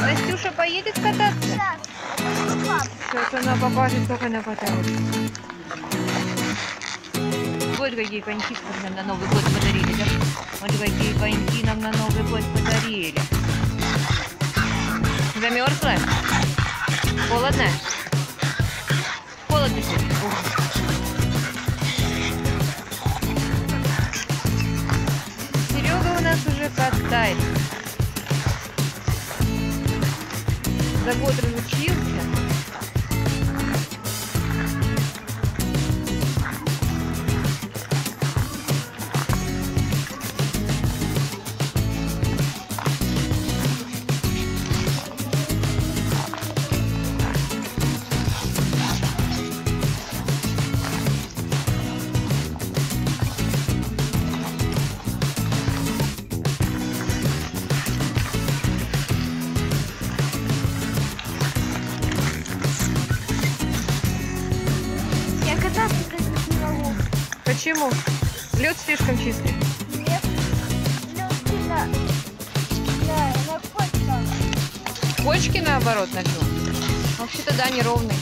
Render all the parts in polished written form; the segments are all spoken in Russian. Настюша поедет кататься? Да. Сейчас она покажет, как она катается. Вот какие коньки нам на Новый год подарили. Да? Вот какие коньки нам на Новый год подарили. Замерзла? Холодно? Холодно сегодня? Серега у нас уже катается. За год разучился. Почему? Лед слишком чистый? Нет. Лед на почках. Почки наоборот нажму. Вообще-то да, неровный.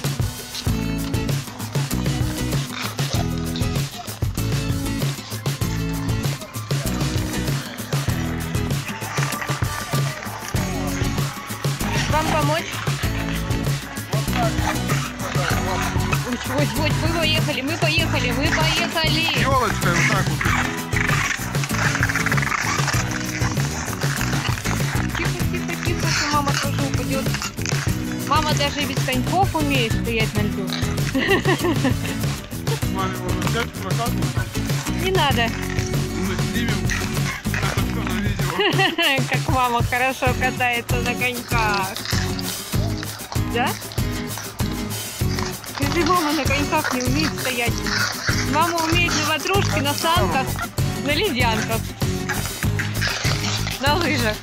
Вам помочь? Вот, мы поехали, мы поехали, мы поехали. Елочка, вот так вот. Тихо, тихо, тихо, что мама тоже упадет. Мама даже без коньков умеет стоять на льду. Маме его взять, прокатывать. Не надо. Мы снимем это все на видео. Как мама хорошо катается на коньках. Да? Мама на коньках не умеет стоять. Мама умеет на ватрушке, на санках, на ледянках, на лыжах.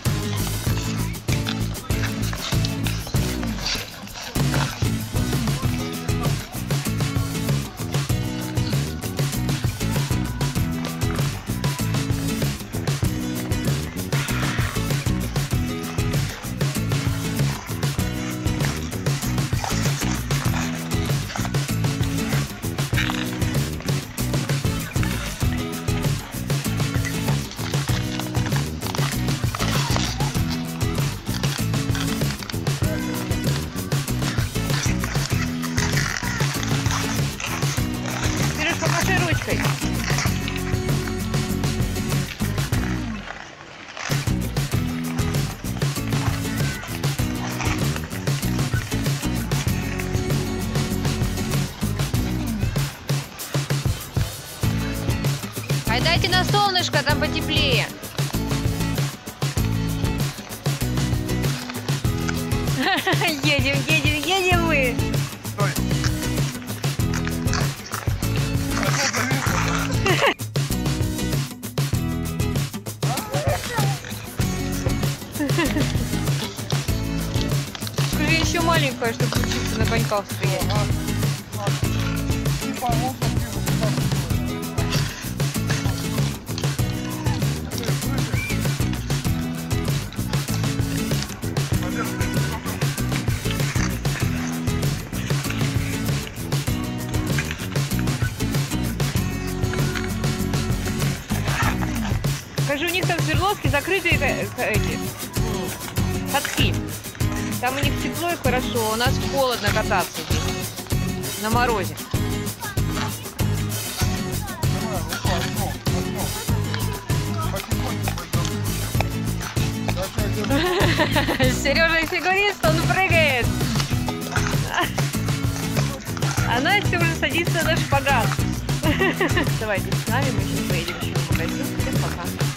А дайте на солнышко, там потеплее. Едем, едем, едем мы. Стой. Скажи, еще маленькая, чтобы учиться на коньках стоять. Скажи, у них там Свердловске закрытые эти катки. Там у них тепло и хорошо, у нас холодно кататься здесь, на морозе. Сережа фигурист, он прыгает. А Настя уже садится на шпагат. Давайте с нами, мы сейчас поедем еще в магазин. Всем пока.